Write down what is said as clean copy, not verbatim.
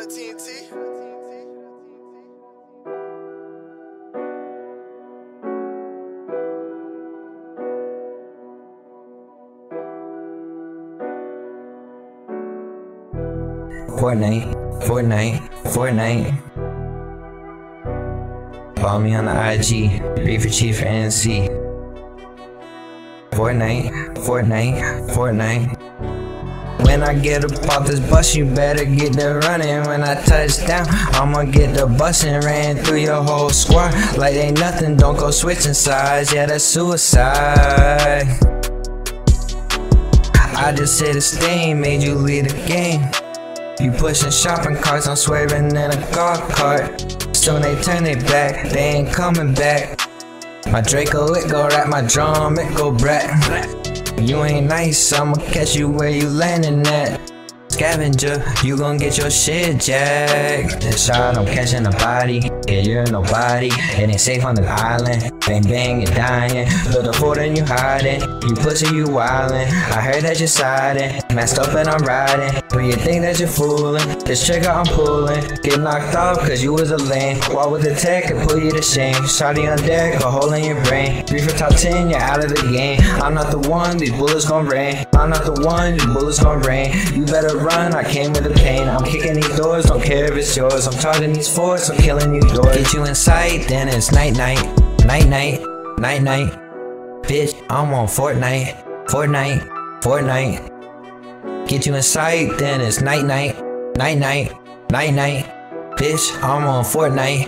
Shut up, TNT. Fortnite. Follow me on the IG, Reefer Chiefer NC. Fortnite. When I get up off this bus, you better get the running. When I touch down, I'ma get the bus and ran through your whole squad like ain't nothing. Don't go switching sides, yeah, that's suicide. I just said a stain made you leave the game. You pushing shopping carts, I'm swerving in a golf cart. Soon they turn they back, they ain't coming back. My Draco, it go rap, my drum, it go brat. You ain't nice, I'ma catch you where you landing at. Scavenger, you gon' get your shit jacked. This shot, I'm catching a body, yeah, you're nobody. It ain't safe on the island, bang bang, you're dying. Build a fort and you hiding, you pussy, you wildin'. I heard that you're siding, messed up and I'm riding. But you think that you're fooling, this trigger I'm pulling. Get knocked off cause you was a lame. Walk with the tech and pull you to shame. Shotty on deck, a hole in your brain. Three for top 10, you're out of the game. I'm not the one, these bullets gon' rain. I'm not the one, these bullets gon' rain. You better run. I came with the pain. I'm kicking these doors, don't care if it's yours. I'm charging these forts, I'm killing these doors. Get you in sight, then it's night night. Night night, night night. Bitch, I'm on Fortnite. Get you in sight, then it's night night. Night night, night night. Bitch, I'm on Fortnite.